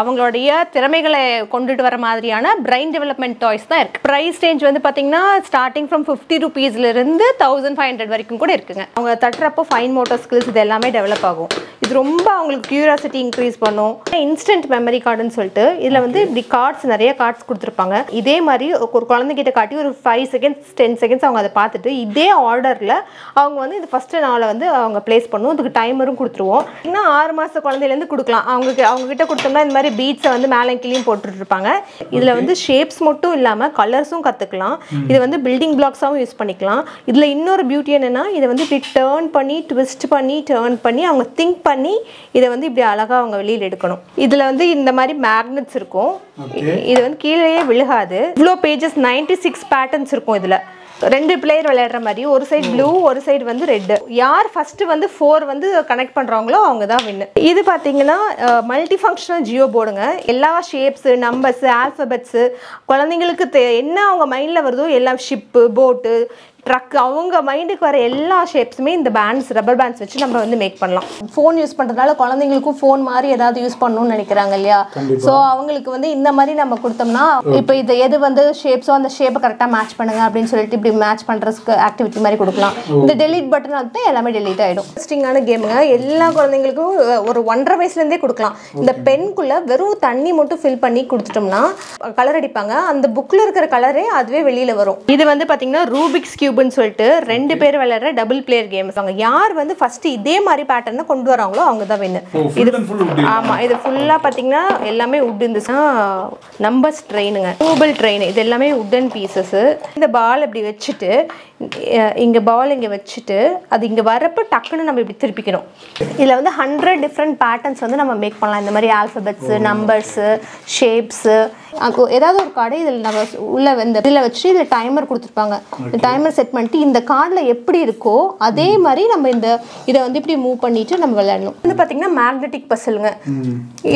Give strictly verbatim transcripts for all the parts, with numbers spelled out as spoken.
அவங்களுடைய திறமைகளை கொண்டுட்டு வர மாதிரியான brain development toys தான் இருக்கு. Price range வந்து பாத்தீங்கன்னா starting from fifty rupees ல இருந்து fifteen hundred வரைக்கும் கூட இருக்குங்க. அவங்க தட்டறப்போ fine motor skills இது எல்லாமே develop ஆகும். இது ரொம்ப அவங்களுக்கு curiosity increase பண்ணும். Instant memory card ன்னு சொல்லிட்டு இதுல வந்து இப்படி cards நிறைய cards கொடுத்திருப்பாங்க. இதே மாதிரி ஒரு குழந்தை கிட்ட காட்டி ஒரு five seconds ten seconds அவங்க அதை பார்த்துட்டு இதே ஆர்டர்ல அவங்க வந்து இது first நாள வந்து அவங்க place பண்ணுவோம். அதுக்கு டைமரும் கொடுத்துருவோம். இன்னும் ஆறு மாச குழந்தையில இருந்து கொடுக்கலாம். அவங்களுக்கு அவங்க கிட்ட கொடுத்தோம்னா மாதிரி பீட்ஸ் வந்து மேல கிளியும் போட்டுட்டு இருப்பாங்க. இதுல வந்து ஷேப்ஸ் மட்டும் இல்லாம கலர்ஸும் கத்துக்கலாம். இது வந்து பில்டிங் பிளாக்ஸாவும் யூஸ் பண்ணிக்கலாம். இதுல இன்னொரு பியூட்டி என்னன்னா இத வந்து இப்படி டர்ன் பண்ணி ட்விஸ்ட் பண்ணி டர்ன் பண்ணி அவங்க திங்க் பண்ணி இத வந்து இப்படி அழகா அவங்க வெளியில எடுக்கணும். இதுல வந்து இந்த மாதிரி மேக்னட்ஸ் இருக்கும். இது வந்து கீழேயே விழுகாது. இவ்ளோ பேजेस ninety-six பேட்டர்ன்ஸ் இருக்கும் இதுல. ரெண்டு பிளேயர் விளையாடுற மாதிரி ஒரு சைடு ப்ளூ ஒரு சைடு வந்து ரெட். யார் ஃபர்ஸ்ட் வந்து நான்கு வந்து கனெக்ட் பண்றாங்களோ அவங்க தான் வின். இது பாத்தீங்கன்னா மல்டி ஃபங்க்ஷனல் ஜியோ போர்டுங்க. எல்லா ஷேப்ஸ் நம்பர்ஸ் ஆல்பபெட்ஸ் குழந்தைகளுக்கு என்ன அவங்க மைண்ட்ல வருதோ எல்லாம் ஷிப் போட் ட்ரக் அவங்க மைண்டுக்கு வர எல்லா ஷேப்ஸுமே இந்த பேண்ட்ஸ் ரப்பர் பேண்ட்ஸ் வச்சு நம்ம வந்து மேக் பண்ணலாம். ஃபோன் யூஸ் பண்ணுறதுனால குழந்தைங்களுக்கும் ஃபோன் மாதிரி ஏதாவது யூஸ் பண்ணணும்னு நினைக்கிறாங்க இல்லையா? ஸோ அவங்களுக்கு வந்து இந்த மாதிரி நம்ம கொடுத்தோம்னா இப்போ இது எது வந்து ஷேப்ஸோ அந்த ஷேப்பை கரெக்டாக மேட்ச் பண்ணுங்க அப்படின்னு சொல்லிட்டு இப்படி மேட்ச் பண்ணுறதுக்கு ஆக்டிவிட்டி மாதிரி கொடுக்கலாம். இந்த டெலிட் பட்டன் வந்து எல்லாமே டெலிட் ஆகிடும். இன்ட்ரெஸ்டிங்கான கேமுங்க. எல்லா குழந்தைங்களுக்கும் ஒரு ஒன்றரை வயசுலேருந்தே கொடுக்கலாம். இந்த பென்குள்ளே வெறும் தண்ணி மட்டும் ஃபில் பண்ணி கொடுத்துட்டோம்னா கலர் அடிப்பாங்க. அந்த புக்கில் இருக்கிற கலரே அதுவே வெளியில் வரும். இது வந்து பார்த்தீங்கன்னா ரூபிக்ஸ் கியூப் சொல்லிட்டு ரெண்டு பேர் விளையாடுற டபுள் பிளேயர் கேம்ஸ். அவங்க யார் வந்து ஃபர்ஸ்ட் இதே மாதிரி பேட்டர்னை கொண்டு வராங்களோ அவங்க தான் வின். இது ஆமா இது ஃபுல்லா பாத்தீங்கன்னா எல்லாமே உட் இருந்துச்சா நம்பர்ஸ் ட்ரெயினுங்க டூபிள் ட்ரெயின் இது எல்லாமே உட்டன் பீசஸ். இந்த பால் இப்படி வச்சுட்டு இங்க பால் இங்க வச்சுட்டு அது இங்க வரப்ப டக்குன்னு நம்ம இப்படி திருப்பிக்கணும். இதுல வந்து ஹண்ட்ரட் டிஃப்ரெண்ட் பேட்டர்ன்ஸ் வந்து நம்ம மேக் பண்ணலாம். இந்த மாதிரி ஆல்பபெட்ஸ் நம்பர்ஸ் ஷேப்ஸ் ஏதாவது ஒரு கார்டு இதில் நம்ம உள்ள இந்த இதில் வச்சு இதில் டைமர் கொடுத்துருப்பாங்க. இந்த டைமர் செட் பண்ணிட்டு இந்த கார்டில் எப்படி இருக்கோ அதே மாதிரி நம்ம இந்த இதை வந்து இப்படி மூவ் பண்ணிட்டு நம்ம விளையாடணும். வந்து பார்த்தீங்கன்னா மேக்னெட்டிக் பசிலுங்க.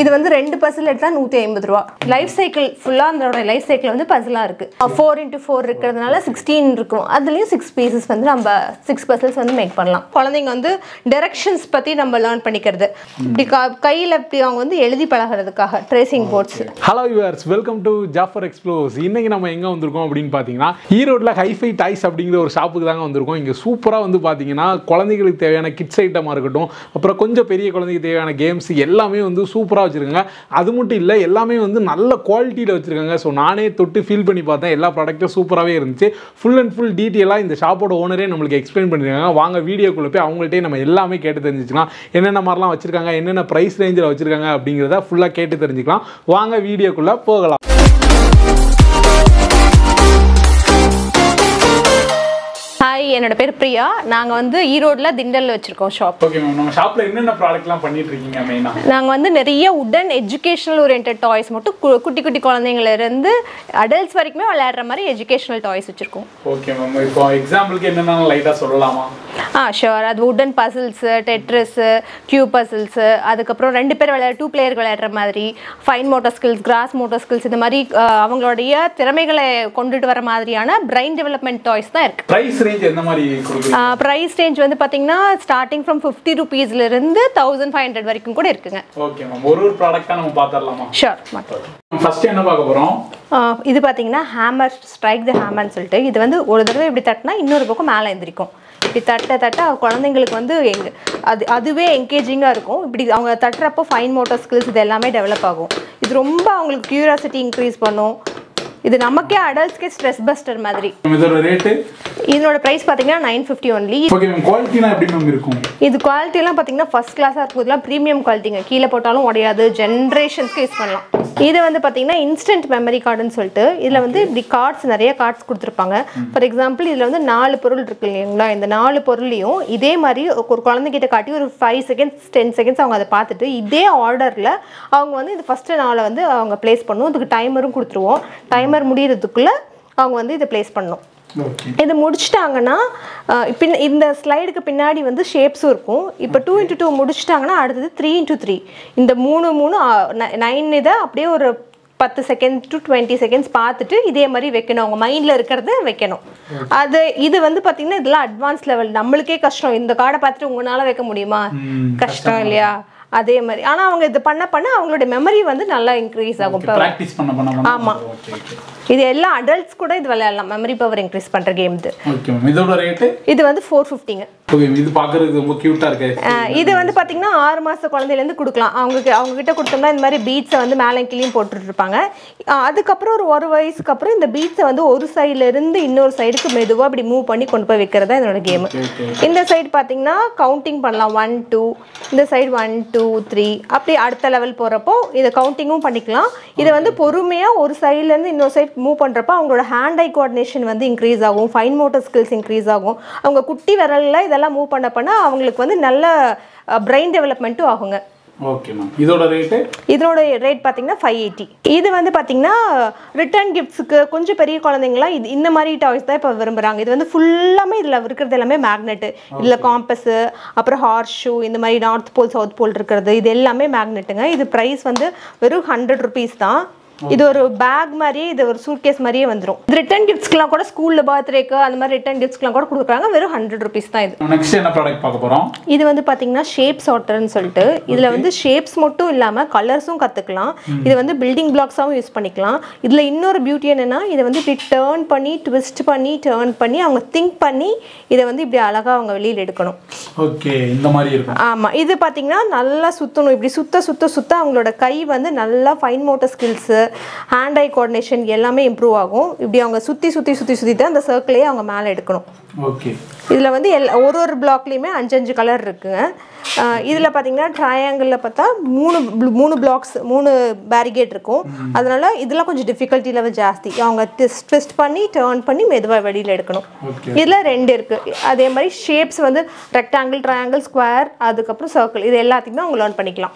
இது வந்து ரெண்டு பசில் எடுத்தால் நூற்றி ஐம்பது ரூபா லைஃப் சைக்கிள் ஃபுல்லாக அதோட லைஃப் சைக்கிள் வந்து பசிலாக இருக்குது. ஃபோர் இன்ட்டு ஃபோர் இருக்கிறதுனால சிக்ஸ்டீன் இருக்கும். அதுலேயும் சிக்ஸ் பீசஸ் வந்து நம்ம சிக்ஸ் பசில்ஸ் வந்து மேக் பண்ணலாம். குழந்தைங்க வந்து டெரெக்ஷன்ஸ் பற்றி நம்ம லேர்ன் பண்ணிக்கிறது இப்படி கையில் இப்படி அவங்க வந்து எழுதி பழகிறதுக்காக tracing boards. Hello yours, welcome welcome to Jafar explores. இன்னைக்கு நம்ம எங்கே வந்திருக்கோம் அப்படின்னு பார்த்தீங்கன்னா ஈரோட்டில் ஹைஃபை டாய்ஸ் அப்படிங்கிற ஒரு ஷாப்புக்கு தாங்க வந்திருக்கோம். இங்கே சூப்பராக வந்து பார்த்தீங்கன்னா குழந்தைகளுக்கு தேவையான கிட்ஸ் ஐட்டமாக இருக்கட்டும் அப்புறம் கொஞ்சம் பெரிய குழந்தைக்கு தேவையான கேம்ஸ் எல்லாமே வந்து சூப்பராக வச்சுருக்காங்க. அது மட்டும் இல்லை எல்லாமே வந்து நல்ல குவாலிட்டியில் வச்சுருக்காங்க. ஸோ நானே தொட்டு ஃபீல் பண்ணி பார்த்தேன். எல்லா ப்ராடக்ட்டும் சூப்பராகவே இருந்துச்சு. ஃபுல் அண்ட் ஃபுல் டீட்டெயிலாக இந்த ஷாப்போட ஓனரே நம்மளுக்கு எக்ஸ்பிளைன் பண்ணியிருக்காங்க. வாங்க வீடியோக்குள்ளே போய் அவங்கள்ட்டே நம்ம எல்லாமே கேட்டு தெரிஞ்சுக்கலாம். என்னென்ன மாதிரிலாம் வச்சுருக்காங்க என்னென்ன ப்ரைஸ் ரேஞ்சில் வச்சுருக்காங்க அப்படிங்கிறத ஃபுல்லாக கேட்டு தெரிஞ்சுக்கலாம். வாங்க வீடியோக்குள்ளே போகலாம். என்னோட பேர் பிரியா. நாங்க வந்து ஈரோட்ல திண்டல்ல வச்சிருக்கோம் ஷாப். ஓகே மேம், நம்ம ஷாப்ல என்னென்ன ப்ராடக்ட்லாம் பண்ணிட்டு இருக்கீங்க? மெயினா நாங்க வந்து நிறைய உடன் எஜுகேஷனல் ஓரியண்டட் டாய்ஸ் மட்டும் குட்டி குட்டி குழந்தைங்கள இருந்து அடல்ட்ஸ் வரைக்கும் விளையாடுற மாதிரி எஜுகேஷனல் டாய்ஸ் வச்சிருக்கோம். ஓகே மேம், இப்போ எக்ஸாம்பிளுக்கு என்னென்ன லைட்டா சொல்லலாமா? Ah sure. அது உடன் பசில்ஸ் டெட்ரிஸ் கியூப் பசில்ஸ் அதுக்கப்புறம் ரெண்டு பேர் விளையாடுற டூ பிளேயர் விளையாடுற மாதிரி fine motor skills gross motor skills இந்த மாதிரி அவங்களுடைய திறமைகளை கொண்டுட்டு வர மாதிரியான பிரைன் டெவலப்மெண்ட் டாய்ஸ் தான் இருக்கு. பிரைஸ் ரேஞ்ச் என்ன மாதிரி கொடுக்குறீங்க? பிரைஸ் ரேஞ்ச் வந்து பாத்தீங்கன்னா ஸ்டார்டிங் फ्रॉम fifty rupees ல இருந்து fifteen hundred வரைக்கும் கூட இருக்குங்க. ஓகே மேம், ஒரு ஒரு ப்ராடக்ட்டா நம்ம பார்த்தறலாமா? ஷூர். மேம் ஃபர்ஸ்ட் என்ன பார்க்க போறோம்? இது பாத்தீங்கன்னா ஹேமர் ஸ்ட்ரைக் தி ஹேமர்னு சொல்லிட்டு இது வந்து ஒரு தடவை இப்படி தட்டினா இன்னொரு பக்கம் மேலே எந்திரிக்கும். இப்படி தட்ட தட்ட குழந்தைங்களுக்கு வந்து அது அதுவே என்கேஜிங்காக இருக்கும். இப்படி அவங்க தட்டுறப்போ ஃபைன் மோட்டர் ஸ்கில்ஸ் இது எல்லாமே டெவலப் ஆகும். இது ரொம்ப அவங்களுக்கு க்யூரியாசிட்டி இன்க்ரீஸ் பண்ணும். இது நமக்கே அடல்ட்ஸ்க்கே ஸ்ட்ரெஸ் பஸ்டர் மாதிரி. இதோட ரேட் இதோட பிரைஸ் பாத்தீங்கன்னா nine fifty only. Okay ma'am, குவாலிட்டினா எப்படி மேம் இருக்கும்? இது குவாலிட்டி எல்லாம் பாத்தீங்கன்னா ஃபர்ஸ்ட் கிளாஸா இருக்கும். இதெல்லாம் பிரீமியம் குவாலிட்டிங்க. கீழே போட்டாலும் உடையாது. ஜெனரேஷன்ஸ்க்கு யூஸ் பண்ணலாம். இது வந்து பாத்தீங்கன்னா இன்ஸ்டன்ட் மெமரி கார்டுன்னு சொல்லிட்டு இதுல வந்து இப்படி கார்ட்ஸ் நிறைய கார்ட்ஸ் கொடுத்துருப்பாங்க. ஃபார் எக்ஸாம்பிள் இதுல வந்து நாலு பொருள் இருக்கு இல்லைங்களா? இந்த நாலு பொருளையும் இதே மாதிரி ஒரு குழந்தைகிட்ட காட்டி ஒரு ஃபைவ் செகண்ட்ஸ் டென் செகண்ட்ஸ் அவங்க அதை பார்த்துட்டு இதே ஆர்டர்ல அவங்க வந்து இது ஃபர்ஸ்ட் நாளை வந்து அவங்க பிளேஸ் பண்ணுவோம். அதுக்கு டைமரும் கொடுத்துருவோம். டைமர் முடியறதுக்குள்ள அவங்க வந்து இதை பிளேஸ் பண்ணணும். இது முடிச்சிட்டாங்கன்னா இந்த ஸ்லைடுக்கு பின்னாடி வந்து ஷேப்ஸும் இருக்கும். இப்போ டூ இன்ட்டு டூ முடிச்சிட்டாங்கன்னா அடுத்தது த்ரீ இன்ட்டு த்ரீ இந்த மூணு மூணு நைன் இதை அப்படியே ஒரு பத்து செகண்ட் டு டுவெண்ட்டி செகண்ட்ஸ் பார்த்துட்டு இதே மாதிரி வைக்கணும். அவங்க மைண்டில் இருக்கிறது வைக்கணும். அது இது வந்து பார்த்தீங்கன்னா இதெல்லாம் அட்வான்ஸ் லெவல். நம்மளுக்கே கஷ்டம். இந்த கார்டை பார்த்துட்டு உங்களால் வைக்க முடியுமா? கஷ்டம் இல்லையா? அதே மாதிரி. ஆனா அவங்க இது பண்ண பண்ண அவங்களோட மெமரி வந்து நல்லா இன்க்ரீஸ் ஆகும். பிராக்டீஸ் பண்ண பண்ண ஆமா. இது எல்லா அடல்ட்ஸ் கூட இது விளையாடலாம். மெமரி பவர் இன்க்ரீஸ் பண்ற கேம் இது. ஓகே. இதோட ரேட் இது வந்து four fifty. ஓகே. இது பாக்குறதுக்கு ரொம்ப கியூட்டா இருக்கு. இது வந்து பாத்தீங்கன்னா ஆறு மாச குழந்தையில இருந்து கொடுக்கலாம். அவங்க அவங்க கிட்ட கொடுத்தோம்னா இந்த மாதிரி பீட்ஸ் வந்து மேல கீழயும் போட்டுட்டு இருப்பாங்க. அதுக்கு அப்புறம் ஒரு ஒரு வயசுக்கு அப்புறம் இந்த பீட்ஸ் வந்து ஒரு சைடுல இருந்து இன்னொரு சைடுக்கு மெதுவா இப்படி மூவ் பண்ணி கொண்டு போய் வைக்கிறதா இதோட கேம். இந்த சைடு பாத்தீங்கன்னா கவுண்டிங் பண்ணலாம் one two, இந்த சைடு one two three, அப்படியே அடுத்த லெவல் போறப்போ இத கவுண்டிங்கும் பண்ணிக்கலாம். இது வந்து பொறுமையா ஒரு சைடுல இருந்து இன்னொரு சைடு மூவ் பண்றப்ப அவங்களோட ஹேண்ட் ஐ கோஆர்டினேஷன் வந்து இன்க்ரீஸ் ஆகும், ஃபைன் மோட்டார் ஸ்கில்ஸ் இன்க்ரீஸ் ஆகும். அவங்க குட்டி விரல்ல இதெல்லாம் மூவ் பண்ண பண்ண அவங்களுக்கு வந்து நல்ல பிரைன் டெவலப்மெண்ட்டும் ஆகுங்க. Okay ma'am. இதோட ரேட் இதோட ரேட் பாத்தீங்கன்னா five eighty. இது வந்து பாத்தீங்கன்னா ரிட்டர்ன் கிஃப்ட்ஸ்க்கு கொஞ்சம் பெரிய குழந்தைங்களா இது இந்த மாதிரி டாய்ஸ் தான் இப்ப விரும்புறாங்க. இது வந்து ஃபுல்லாமே இதுல இருக்கிறது எல்லாமே மேக்னெட். இதுல காம்பஸ், அப்புறம் ஹார்ஸ் ஷூ, இந்த மாதிரி நார்த் போல் சவுத் போல் இருக்கிறது இது எல்லாமே மேக்னெட்டுங்க. இது பிரைஸ் வந்து வெறும் ஹண்ட்ரட் ருபீஸ் தான். இது ஒரு பேக் மாதிரியே, இது ஒரு சூட்கேஸ் மாதிரியே வந்துடும். ரிட்டர்ன் கிஃப்ட்ஸ்க்குலாம் கூட ஸ்கூல்ல பர்த்டேக்கு அந்த மாதிரி ரிட்டர்ன் கிஃப்ட்ஸ்க்குலாம் கூட கொடுக்குறாங்க. வெறும் ஹண்ட்ரட் ருபீஸ் தான் இது. நெக்ஸ்ட் என்ன ப்ராடக்ட் பார்க்க போறோம்? இது வந்து பாத்தீங்கன்னா ஷேப் சார்ட்டர்னு சொல்லிட்டு இதுல வந்து ஷேப்ஸ் மட்டும் இல்லாம கலர்ஸும் கத்துக்கலாம். இது வந்து பில்டிங் பிளாக்ஸாவும் யூஸ் பண்ணிக்கலாம். இதுல இன்னொரு பியூட்டி என்னன்னா இதை வந்து இப்படி டர்ன் பண்ணி ட்விஸ்ட் பண்ணி டர்ன் பண்ணி அவங்க திங்க் பண்ணி இதை வந்து இப்படி அழகா அவங்க வெளியில் எடுக்கணும். ஓகே. இந்த மாதிரி இருக்கும். ஆமா. இது பாத்தீங்கன்னா நல்லா சுத்தணும். இப்படி சுத்த சுத்த சுத்த அவங்களோட கை வந்து நல்லா fine motor skills, hand eye coordination எல்லாமே இம்ப்ரூவ் ஆகும். இப்படி அவங்க சுத்தி சுத்தி சுத்தி சுத்தி தான் அந்த சர்க்கிளே அவங்க மேலே எடுக்கணும். ஓகே. இதுல வந்து ஒரு ஒரு பிளாக்லயுமே அஞ்சு அஞ்சு கலர் இருக்குங்க. இதுல பாத்தீங்கன்னா ட்ரையாங்கிள்ல பார்த்தா மூணு மூணு பிளாக்ஸ் மூணு பேரிகேட் இருக்கும். அதனால இதெல்லாம் கொஞ்சம் டிஃபிகல்ட்டி லெவல் ஜாஸ்தி. அவங்க ட்விஸ்ட் பண்ணி டர்ன் பண்ணி மெதுவாக வெளியில் எடுக்கணும். இதுல ரெண்டு இருக்கு. அதே மாதிரி ஷேப்ஸ் வந்து ரெக்டாங்கிள், ட்ரையாங்கிள், ஸ்கொயர், அதுக்கப்புறம் சர்க்கிள், இது எல்லாத்தையுமே அவங்க லேர்ன் பண்ணிக்கலாம்.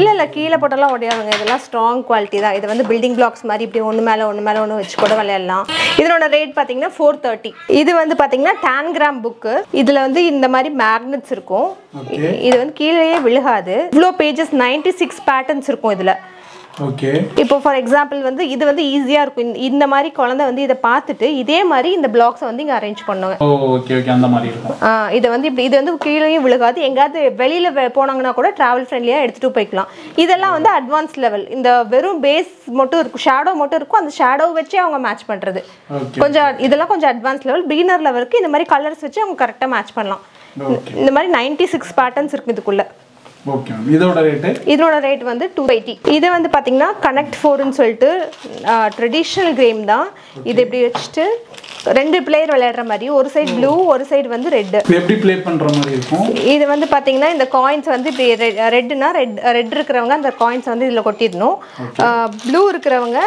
இல்ல இல்ல கீழே போட்டாலாம் உடையாதுங்க. இதெல்லாம் ஸ்ட்ராங் குவாலிட்டி தான். இது வந்து பில்டிங் பிளாக்ஸ் மாதிரி இப்படி ஒன்று மேல ஒன்று மேல ஒன்று வச்சு கூட விளையாடலாம். இதனோட ரேட் பாத்தீங்கன்னா four thirty. இது வந்து பாத்தீங்கன்னா டான்கிராம் புக். இதுல வந்து இந்த மாதிரி மேக்னெட்ஸ் இருக்கும். இது வந்து கீழேயே விழுகாது. இவ்ளோ பேஜஸ் ninety-six பேட்டர்ன்ஸ் இருக்கும் இதுல. ஓகே. இப்போ ஃபார் எக்ஸாம்பிள் வந்து இது வந்து ஈஸியா இருக்கும். இந்த மாதிரி குழந்தை வந்து இத பார்த்துட்டு இதே மாதிரி இந்த பிளாக்ஸ் வந்து இங்க அரேஞ்ச் பண்ணுங்க. Okay okay. அந்த மாதிரி இருக்கும். ஆ இது வந்து இப்படி இது வந்து கீழேயே விழுகாது. எங்காவது வெளியில போனாங்கன்னா கூட டிராவல் ஃப்ரெண்ட்லியா எடுத்துட்டு போய்க்கலாம். இதெல்லாம் வந்து அட்வான்ஸ் லெவல். இந்த வெறும் பேஸ் மட்டும் இருக்கும், ஷேடோ மட்டும் இருக்கும். அந்த ஷேடோ வச்சே அவங்க மேட்ச் பண்றது கொஞ்சம் இதெல்லாம் கொஞ்சம் அட்வான்ஸ் லெவல். பிகினர் லெவலுக்கு இந்த மாதிரி கலர்ஸ் வச்சு அவங்க கரெக்டா மேட்ச் பண்ணலாம். இந்த மாதிரி ninety-six பேட்டர்ன்ஸ் இருக்கு இதுக்குள்ள. ஓகே. இதோட ரேட் இதோட ரேட் வந்து two eighty. இது வந்து பாத்தீங்கன்னா கனெக்ட் four ன்னு சொல்லிட்டு ட்ரெடிஷனல் கேம் தான். இது இப்படி வெச்சிட்டு ரெண்டு பிளேயர் விளையாடுற மாதிரி, ஒரு சைடு ப்ளூ ஒரு சைடு வந்து ரெட். எப்படி ப்ளே பண்ற மாதிரி இருக்கும்? இது வந்து பாத்தீங்கன்னா இந்த காயின்ஸ் வந்து இப்படி ரெட்னா ரெட் ரெட் இருக்கிறவங்க அந்த காயின்ஸ் வந்து இதுல கொட்டிடணும். ப்ளூ இருக்கிறவங்க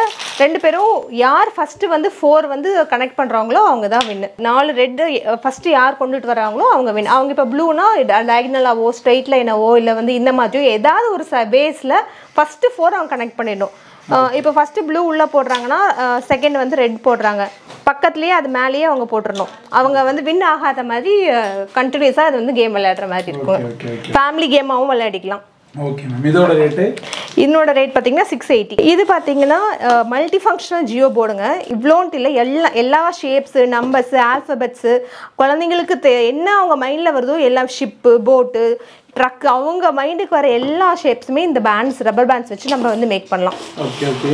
ரெண்டு பேரும் யார் ஃபர்ஸ்ட் வந்து நான்கு வந்து கனெக்ட் பண்றாங்களோ அவங்க தான் வின். நாலு ரெட் ஃபர்ஸ்ட் யார் கொண்டுட்டு வராங்களோ அவங்க வின். அவங்க இப்ப ப்ளூனா டயகனலாவோ ஸ்ட்ரைட் லைனாவோ இல்ல வந்து இந்த மாதிரி ஏதாவது ஒரு பேஸ்ல ஃபர்ஸ்ட் நான்கு அவங்க கனெக்ட் பண்ணிடணும். இப்போ ஃபர்ஸ்ட் ப்ளூ உள்ள போடுறாங்கன்னா செகண்ட் வந்து ரெட் போடுறாங்க. பக்கத்துலேயே அது மேலேயே அவங்க போட்டுடணும். அவங்க வந்து வின் ஆகாத மாதிரி கண்டினியூஸாக அது வந்து கேம் விளையாடுற மாதிரி இருக்கும். ஃபேமிலி கேமாகவும் விளையாடிக்கலாம். Okay ma'am. இதோட ரேட் இதோட ரேட் பாத்தீங்கன்னா six eighty. இது பாத்தீங்கன்னா மல்டி ஃபங்க்ஷனல் ஜியோ போர்டுங்க. இவ்ளோன்ட் இல்ல எல்லா எல்லா ஷேப்ஸ், நம்பர்ஸ், ஆல்பபெட்ஸ் குழந்தைங்களுக்கு என்ன அவங்க மைண்ட்ல வருதோ எல்லாம் ஷிப்பு, போட்டு, ட்ரக் அவங்க மைண்டுக்கு வர எல்லா ஷேப்ஸுமே இந்த பேண்ட்ஸ் ரப்பர் பேண்ட்ஸ் வச்சு நம்ம வந்து மேக் பண்ணலாம். Okay okay.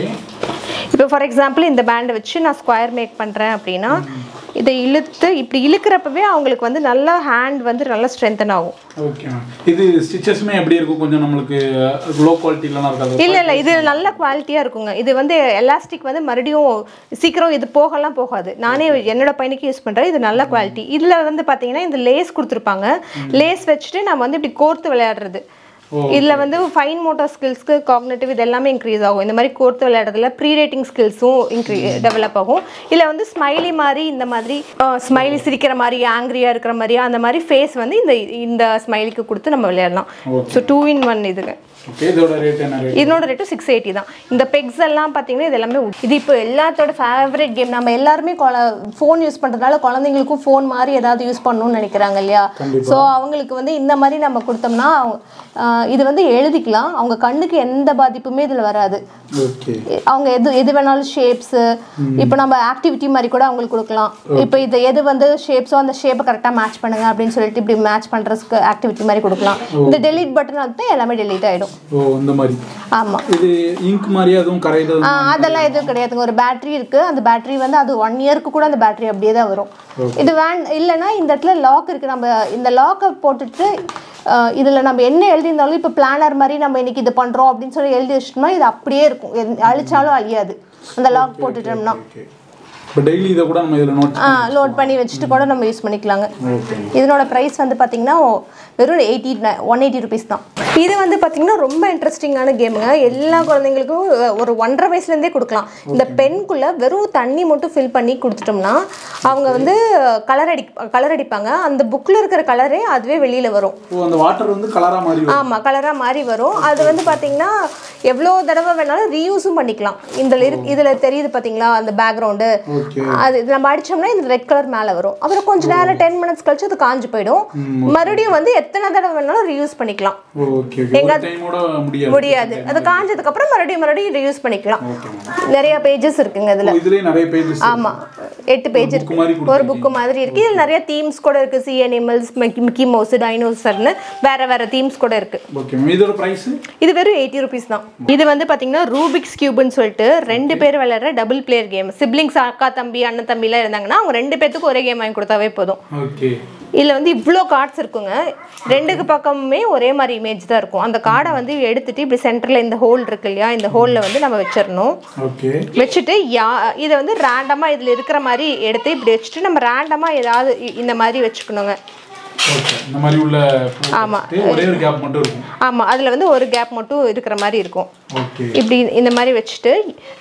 இப்போ ஃபார் எக்ஸாம்பிள் இந்த பேண்டை வச்சு நான் ஸ்கொயர் மேக் பண்ணுறேன் அப்படின்னா இதை இழுத்து இப்படி இழுக்கிறப்பவே அவங்களுக்கு வந்து நல்லா ஹேண்ட் வந்து நல்லா ஸ்ட்ரென்தன் ஆகும். ஓகே. இது ஸ்டிச்சஸ்மே எப்படி இருக்கும்? கொஞ்சம் நம்மளுக்கு லோ குவாலிட்டிலலாம் இருக்காது. இல்லை இல்லை இது நல்ல குவாலிட்டியாக இருக்குங்க. இது வந்து எலாஸ்டிக் வந்து மறுபடியும் சீக்கிரம் இது போகலாம் போகாது. நானே என்னோட பையனுக்கு யூஸ் பண்ணுறேன். இது நல்ல குவாலிட்டி. இதில் வந்து பார்த்தீங்கன்னா இந்த லேஸ் கொடுத்துருப்பாங்க. லேஸ் வச்சுட்டு நம்ம வந்து இப்படி கோர்த்து விளையாடுறது. இதில் வந்து ஃபைன் மோட்டார் ஸ்கில்ஸ்க்கு காக்னேட்டிவ் இது எல்லாமே இன்க்ரீஸ் ஆகும். இந்த மாதிரி கோர்த்து விளையாடுறதுல ப்ரீ ரேட்டிங் ஸ்கில்ஸும் இன்க்ரீ டெவலப் ஆகும். இல்லை வந்து ஸ்மைலி மாதிரி இந்த மாதிரி ஸ்மைலி சிரிக்கிற மாதிரி ஆங்க்ரியாக இருக்கிற மாதிரி அந்த மாதிரி ஃபேஸ் வந்து இந்த இந்த ஸ்மைலிக்கு கொடுத்து நம்ம விளையாடலாம். ஸோ டூ இன் ஒன் இதுங்க. இதோட ரேட் சிக்ஸ் எயிட்டி தான். இந்த பெக்ஸ் எல்லாம் பார்த்தீங்கன்னா இது எல்லாமே இது இப்போ எல்லாத்தோட ஃபேவரட் கேம். நம்ம எல்லாருமே ஃபோன் யூஸ் பண்ணுறதுனால குழந்தைங்களுக்கும் ஃபோன் மாதிரி ஏதாவது யூஸ் பண்ணணும்னு நினைக்கிறாங்க இல்லையா? ஸோ அவங்களுக்கு வந்து இந்த மாதிரி நம்ம கொடுத்தோம்னா இது வந்து எழுதிக்கலாம். அவங்க கண்ணுக்கு எந்த பாதிப்புமே இதில் வராது. Okay. அவங்க எது எது வேணாலும் ஷேப்ஸ் இப்போ நம்ம ஆக்டிவிட்டி மாதிரி கூட அவங்களுக்கு கொடுக்கலாம். இப்போ இது எது வந்து ஷேப்ஸோ அந்த ஷேப்பை கரெக்டா மேட்ச் பண்ணுங்க அப்படின்னு சொல்லிட்டு இப்படி மேட்ச் பண்றதுக்கு ஆக்டிவிட்டி மாதிரி கொடுக்கலாம். இந்த டெலீட் பட்டன் அழுத்தினா எல்லாமே டெலீட் ஆயிடும். ஓ இந்த மாதிரி. ஆமா. இது இங்க் மாதிரி அதுவும் கரையது. அதெல்லாம் எதுவும் கிடையாதுங்க. ஒரு பேட்டரி இருக்கு. அந்த பேட்டரி வந்து அது one year க்கு கூட அந்த பேட்டரி அப்படியே தான் வரும். இது வேன் இல்லனா இந்த இடத்துல லாக் இருக்கு. நம்ம இந்த லாக்கை போட்டுட்டு இதில் நம்ம என்ன எழுதியிருந்தாலும் இப்போ பிளானர் மாதிரி நம்ம இன்னைக்கு இது பண்ணுறோம் அப்படின்னு சொல்லி எழுதி வச்சிட்டோம்னா இது அப்படியே இருக்கும், அழிச்சாலும் அழியாது. அந்த லாக் போட்டுட்டோம்னா டெய்லி இதை கூட நம்ம இதில் நோட் ஆ லோட் பண்ணி வச்சுட்டு கூட நம்ம யூஸ் பண்ணிக்கலாங்க. இதனோட ப்ரைஸ் வந்து பார்த்தீங்கன்னா வெறும் எயிட்டி ஒன் எயிட்டி ருபீஸ் தான். இது வந்து பார்த்தீங்கன்னா ரொம்ப இன்ட்ரெஸ்டிங்கான கேமுங்க. எல்லா குழந்தைங்களுக்கும் ஒரு ஒன்றரை வயசுலேருந்தே கொடுக்கலாம். இந்த பென்குள்ளே வெறும் தண்ணி மட்டும் ஃபில் பண்ணி கொடுத்துட்டோம்னா அவங்க வந்து கலர் அடி கலர் அடிப்பாங்க. அந்த புக்கில் இருக்கிற கலரே அதுவே வெளியில் வரும். அந்த வாட்டர் வந்து கலராக மாறி ஆமாம் கலராக மாறி வரும். அது வந்து பார்த்தீங்கன்னா எவ்வளோ தடவை வேணாலும் ரீயூஸும் பண்ணிக்கலாம். இந்த இதில் தெரியுது பார்த்தீங்களா அந்த பேக்ரவுண்டு, அது நம்ம அடிச்சோம்னா இந்த ரெட் கலர் மேலே வரும். அப்புறம் கொஞ்சம் நேரம் டென் மினிட்ஸ் கழிச்சு அது காஞ்சு போயிடும். மறுபடியும் வந்து எத்தனை தடவை வேணாலும் ரீயூஸ் பண்ணிக்கலாம். முடியாது, அது காஞ்சதுக்கு அப்புறம் மறுபடியும் மறுபடியும் ரீயூஸ் பண்ணிக்கலாம். நிறைய பேஜஸ் இருக்குங்க இதில். ஆமாம், எட்டு பேஜ் இருக்கு, ஒரு புக்கு மாதிரி இருக்கு. இதில் நிறைய தீம்ஸ் கூட இருக்கு. சி அனிமல்ஸ், மிக்கி மவுஸ், டைனோசர்னு வேற வேற தீம்ஸ் கூட இருக்கு. இது வெறும் எயிட்டி ருபீஸ் தான். இது வந்து பாத்தீங்கன்னா ரூபிக்ஸ் கியூப்னு சொல்லிட்டு ரெண்டு பேர் விளையாடுற டபுள் பிளேயர் கேம். சிப்லிங்ஸ், அக்கா தம்பி அண்ணன் தம்பிலாம் இருந்தாங்கன்னா அவங்க ரெண்டு பேத்துக்கு ஒரே கேம் வாங்கி கொடுத்தாவே போதும். இதில் வந்து இவ்வளோ கார்ட்ஸ் இருக்குங்க. ரெண்டுக்கு பக்கமுமே ஒரே மாதிரி இமேஜ் தான் இருக்கும். அந்த கார்டை வந்து எடுத்துகிட்டு இப்படி சென்டரில் இந்த ஹோல் இருக்கு இல்லையா, இந்த ஹோலில் வந்து நம்ம வச்சிடணும். வச்சுட்டு யா இதை வந்து ரேண்டமாக இதில் இருக்கிற மாதிரி எடுத்து இப்படி வச்சுட்டு நம்ம ரேண்டமாக ஏதாவது இந்த மாதிரி வச்சுக்கணுங்க. ஆமாம், அதில் வந்து ஒரு கேப் மட்டும் இருக்கிற மாதிரி இருக்கும். இப்படி இந்த மாதிரி வச்சுட்டு